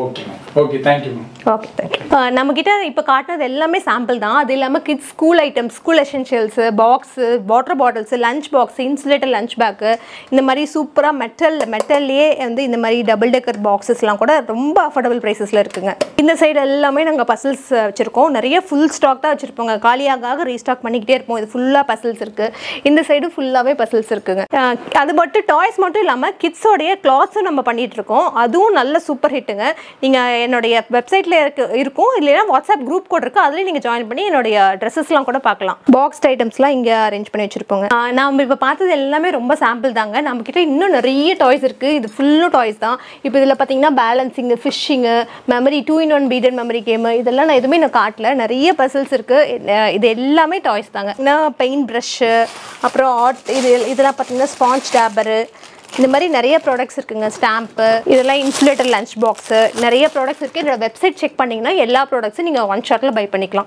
Okay okay thank you ma'am. Okay thank you. நம்மக்கிட்ட இப்போ காட்டினது எல்லாமே சாம்பிள் தான். அது இல்லாமல் kids school items, school essentials, box, water bottles, lunch box, insulator lunch bag, இந்த மாதிரி சூப்பராக மெட்டல் மெட்டல்லையே வந்து இந்த மாதிரி டபுள் டெக்கர் பாக்ஸஸ்லாம் கூட ரொம்ப அஃபோர்டபுள் ப்ரைஸஸில் இருக்குங்க. இந்த சைடு எல்லாமே நாங்கள் பசல்ஸ் வச்சுருக்கோம். நிறைய ஃபுல் ஸ்டாக் தான் வச்சுருப்போங்க, காலியாக ரீஸ்டாக் பண்ணிக்கிட்டே இருப்போம். இது ஃபுல்லாக பசல்ஸ் இருக்குது. இந்த சைடு ஃபுல்லாகவே பசல்ஸ் இருக்குங்க. அது மட்டும் டாய்ஸ் மட்டும் இல்லாமல் கிட்ஸோடைய கிளாத்ஸும் நம்ம பண்ணிகிட்ருக்கோம். அதுவும் நல்ல சூப்பர் ஹிட்டுங்க. நீங்கள் என்னுடைய வெப்சைட்டில் இருக்கு இருக்கும் இல்லைன்னா வாட்ஸ்அப் குரூப் கூட இருக்குது, அதுலேயும் நீங்கள் ஜாயின் பண்ணி என்னுடைய ட்ரெஸ்ஸஸ்லாம் கூட பார்க்கலாம். பாக்ஸ் ஐட்டம்ஸ்லாம் இங்கே அரேஞ்ச் பண்ணி வச்சுருப்போங்க. நம்ம இப்போ பார்த்தது எல்லாமே ரொம்ப சாம்பிள் தாங்க. நம்மக்கிட்ட இன்னும் நிறைய டாய்ஸ் இருக்குது. இது ஃபுல்லும் டாய்ஸ் தான். இப்போ இதில் பார்த்தீங்கன்னா balancing, fishing, memory two in one beaded memory game, இதெல்லாம் நான் எதுவுமே நான் காட்டல. நிறைய பசல்ஸ் இருக்குது. இது எல்லாமே டாய்ஸ் தாங்க. நான் பெயிண்ட் ப்ரஷ்ஷு, அப்புறம் ஆர்ட், இது இதெல்லாம் பார்த்தீங்கன்னா ஸ்பாஞ்ச் டேப்பரு, இந்த மாதிரி நிறைய ப்ராடக்ட்ஸ் இருக்குங்க. ஸ்டாம்ப்பு, இதெல்லாம் இன்சுலேட்டர் லஞ்ச் பாக்ஸு, நிறைய ப்ராடக்ட்ஸ் இருக்குது. என்னோட வெப்சைட் செக் பண்ணிங்கன்னா எல்லா ப்ராடக்ட்ஸும் நீங்கள் ஒன் ஷாட்டில் பை பண்ணிக்கலாம்.